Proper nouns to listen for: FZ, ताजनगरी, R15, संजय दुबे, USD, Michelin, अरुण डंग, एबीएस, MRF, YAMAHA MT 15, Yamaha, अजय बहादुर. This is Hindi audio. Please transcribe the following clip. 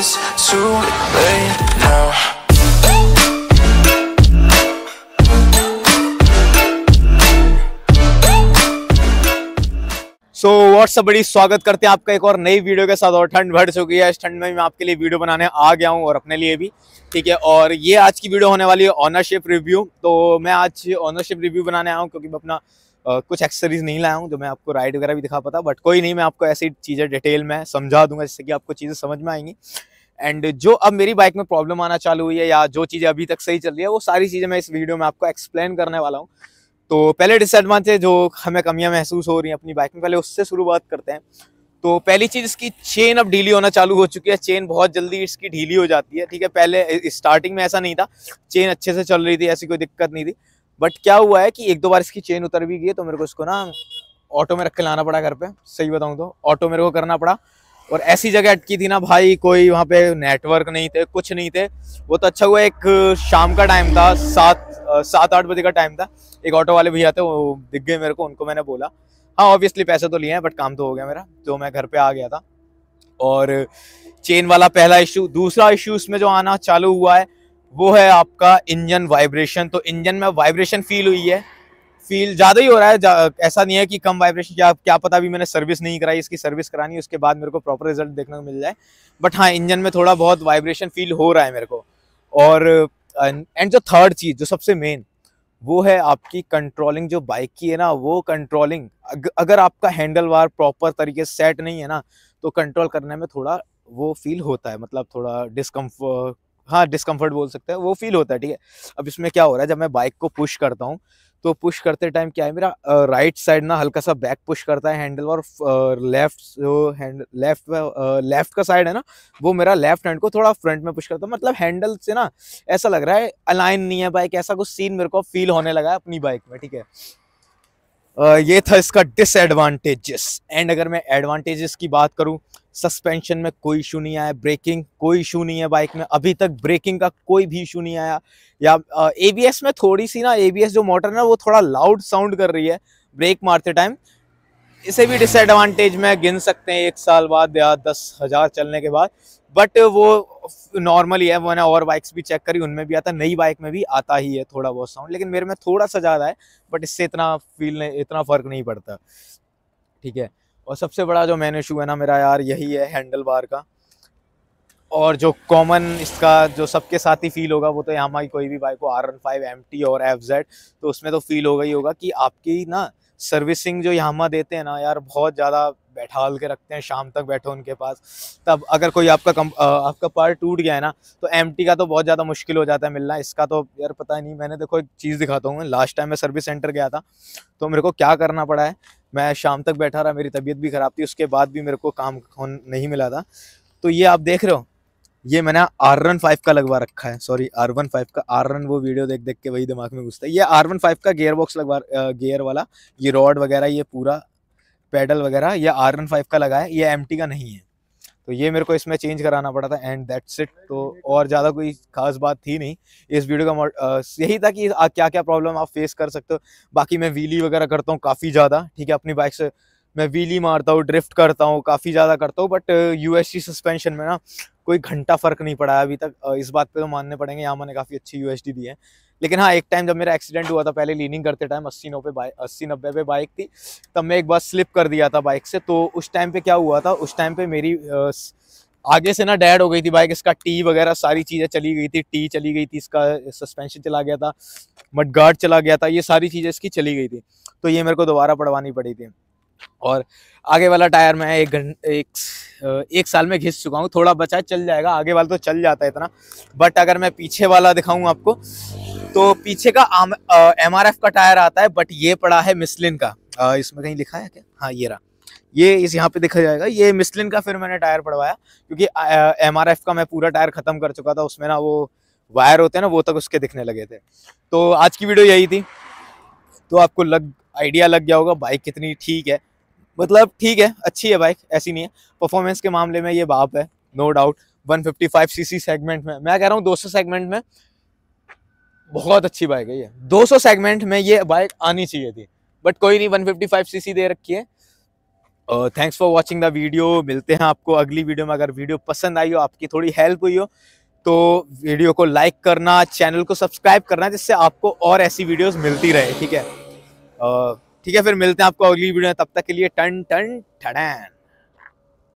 it's too late now. So WhatsApp बड़ी स्वागत करते हैं आपका एक और नई वीडियो के साथ। और ठंड बढ़ चुकी है, इस ठंड में मैं आपके लिए वीडियो बनाने आ गया हूं और अपने लिए भी, ठीक है। और ये आज की वीडियो होने वाली है ऑनरशिप रिव्यू। तो मैं आज ऑनरशिप रिव्यू बनाने आया हूं क्योंकि मैं अपना कुछ एक्सेसरीज नहीं लाया हूं जो मैं आपको राइड वगैरह भी दिखा पाता, बट कोई नहीं, मैं आपको ऐसी चीज़ें डिटेल में समझा दूंगा जिससे कि आपको चीज़ें समझ में आएंगी। एंड जो अब मेरी बाइक में प्रॉब्लम आना चालू हुई है या जो चीज़ें अभी तक सही चल रही है वो सारी चीज़ें मैं इस वीडियो में आपको एक्सप्लेन करने वाला हूँ। तो पहले डिसएडवांटेज जो हमें कमियां महसूस हो रही हैं अपनी बाइक में, पहले उससे शुरुआत करते हैं। तो पहली चीज़, इसकी चेन अब ढीली होना चालू हो चुकी है। चेन बहुत जल्दी इसकी ढीली हो जाती है, ठीक है। पहले स्टार्टिंग में ऐसा नहीं था, चेन अच्छे से चल रही थी, ऐसी कोई दिक्कत नहीं थी। बट क्या हुआ है कि एक दो बार इसकी चेन उतर भी गई, तो मेरे को इसको ना ऑटो में रख के लाना पड़ा घर पर। सही बताऊँ तो ऑटो मेरे को करना पड़ा, और ऐसी जगह अटकी थी ना भाई, कोई वहाँ पे नेटवर्क नहीं थे, कुछ नहीं थे। वो तो अच्छा हुआ एक शाम का टाइम था, सात आठ बजे का टाइम था। एक ऑटो वाले भैया थे, वो दिख गए मेरे को, उनको मैंने बोला। हाँ ऑब्वियसली पैसे तो लिए हैं बट काम तो हो गया मेरा, तो मैं घर पे आ गया था। और चेन वाला पहला इशू। दूसरा इशू इसमें जो आना चालू हुआ है वो है आपका इंजन वाइब्रेशन। तो इंजन में वाइब्रेशन फील हुई है, फील ज़्यादा ही हो रहा है, ऐसा नहीं है कि कम वाइब्रेशन। क्या पता अभी मैंने सर्विस नहीं कराई, इसकी सर्विस करानी उसके बाद मेरे को प्रॉपर रिजल्ट देखने को मिल जाए। बट हाँ, इंजन में थोड़ा बहुत वाइब्रेशन फील हो रहा है मेरे को। और एंड जो थर्ड चीज़, जो सबसे मेन, वो है आपकी कंट्रोलिंग। जो बाइक की है ना वो कंट्रोलिंग, अगर आपका हैंडल बार प्रॉपर तरीके से सेट नहीं है ना तो कंट्रोल करने में थोड़ा वो फील होता है, मतलब थोड़ा डिस्कम्फर्ट, हाँ डिस्कम्फर्ट बोल सकते हैं, वो फील होता है, ठीक है। अब इसमें क्या हो रहा है, जब मैं बाइक को पुश करता हूँ तो पुश करते टाइम क्या है, मेरा राइट साइड ना हल्का सा बैक पुश करता है हैंडल, और लेफ्ट का साइड है ना वो मेरा लेफ्ट हैंड को थोड़ा फ्रंट में पुश करता है। मतलब हैंडल से ना ऐसा लग रहा है अलाइन नहीं है बाइक, ऐसा कुछ सीन मेरे को फील होने लगा है अपनी बाइक में, ठीक है। ये था इसका डिसएडवांटेजेस। एंड अगर मैं एडवांटेजेस की बात करूँ, सस्पेंशन में कोई इशू नहीं आया, ब्रेकिंग कोई इशू नहीं है बाइक में, अभी तक ब्रेकिंग का कोई भी इशू नहीं आया। या एबीएस में थोड़ी सी ना, एबीएस जो मोटर है ना वो थोड़ा लाउड साउंड कर रही है ब्रेक मारते टाइम, इसे भी डिसएडवांटेज में गिन सकते हैं 1 साल बाद या 10,000 चलने के बाद। बट वो नॉर्मल ही है, मैंने और बाइक्स भी चेक करी उनमें भी आता, नई बाइक में भी आता ही है थोड़ा बहुत साउंड, लेकिन मेरे में थोड़ा सा ज़्यादा है, बट इससे इतना फ़र्क नहीं पड़ता, ठीक है। और सबसे बड़ा जो मेन इशू है ना मेरा यार, यही है हैंडल बार का। और जो कॉमन इसका जो सबके साथ ही फील होगा वो तो यामाहा की कोई भी बाइक हो, R15, MT और FZ, तो उसमें तो फील होगा ही होगा कि आपकी ना सर्विसिंग जो यामाहा देते हैं ना यार, बहुत ज़्यादा बैठाल के रखते हैं, शाम तक बैठो उनके पास। तब अगर कोई आपका पार्ट टूट गया है ना तो MT का तो बहुत ज़्यादा मुश्किल हो जाता है मिलना। इसका तो यार पता नहीं, मैंने देखो एक चीज़ दिखाता हूँ, लास्ट टाइम मैं सर्विस सेंटर गया था तो मेरे को क्या करना पड़ा है, मैं शाम तक बैठा रहा, मेरी तबीयत भी ख़राब थी, उसके बाद भी मेरे को काम नहीं मिला था। तो ये आप देख रहे हो, ये मैंने R15 का लगवा रखा है, सॉरी R15 का, R15 वो वीडियो देख देख के वही दिमाग में घुसता है। ये R15 का गियर बॉक्स लगवा, गियर वाला ये रॉड वगैरह, ये पूरा पैडल वगैरह ये R15 का लगा है, ये MT का नहीं है। तो ये मेरे को इसमें चेंज कराना पड़ा था, एंड दैट्स इट। तो और ज़्यादा कोई खास बात थी नहीं इस वीडियो का, यही था कि क्या क्या प्रॉब्लम आप फेस कर सकते हो। बाकी मैं व्हीली वगैरह करता हूँ काफ़ी ज़्यादा, ठीक है, अपनी बाइक से मैं व्हीली मारता हूँ, ड्रिफ्ट करता हूँ, काफ़ी ज़्यादा करता हूँ। बट USD सस्पेंशन में ना कोई घंटा फ़र्क नहीं पड़ा है अभी तक, इस बात पे तो मानने पड़ेंगे, यहाँ मैंने काफ़ी अच्छी USD दी है। लेकिन हाँ, एक टाइम जब मेरा एक्सीडेंट हुआ था, पहले लीनिंग करते टाइम 80-90 पे बाइक थी, तब मैं एक बार स्लिप कर दिया था बाइक से। तो उस टाइम पे क्या हुआ था, उस टाइम पे मेरी आगे से ना डैड हो गई थी बाइक, इसका टी वगैरह सारी चीज़ें चली गई थी, टी चली गई थी, इसका सस्पेंशन चला गया था, मडगार्ड चला गया था, ये सारी चीज़ें इसकी चली गई थी। तो ये मेरे को दोबारा पड़वानी पड़ी थी। और आगे वाला टायर मैं एक साल में घिस चुका हूँ, थोड़ा बचा, चल जाएगा, आगे वाला तो चल जाता है इतना। बट अगर मैं पीछे वाला दिखाऊँ आपको तो पीछे का MRF का टायर आता है, बट ये पड़ा है मिशलिन का। इसमें कहीं लिखा है क्या, हाँ ये रहा, ये इस यहाँ पे देखा जाएगा, ये मिशलिन का फिर मैंने टायर पड़वाया क्योंकि MRF का मैं पूरा टायर ख़त्म कर चुका था, उसमें ना वो वायर होते हैं ना वो तक उसके दिखने लगे थे। तो आज की वीडियो यही थी, तो आपको आइडिया लग गया होगा बाइक कितनी ठीक है, मतलब ठीक है, अच्छी है बाइक, ऐसी नहीं है। परफॉर्मेंस के मामले में ये बाप है नो डाउट, 155 सीसी सेगमेंट में, मैं कह रहा हूँ 200 सेगमेंट में बहुत अच्छी बाइक है ये, 200 सेगमेंट में ये बाइक आनी चाहिए थी। बट कोई नहीं, 155 सीसी दे रखी है, thanks for watching the video. मिलते हैं आपको अगली वीडियो में। अगर वीडियो पसंद आई हो, आपकी थोड़ी हेल्प हुई हो, तो वीडियो को लाइक करना, चैनल को सब्सक्राइब करना, जिससे आपको और ऐसी वीडियोस मिलती रहे। ठीक है, फिर मिलते हैं आपको अगली वीडियो में। तब तक के लिए टन टन ठड़ैन।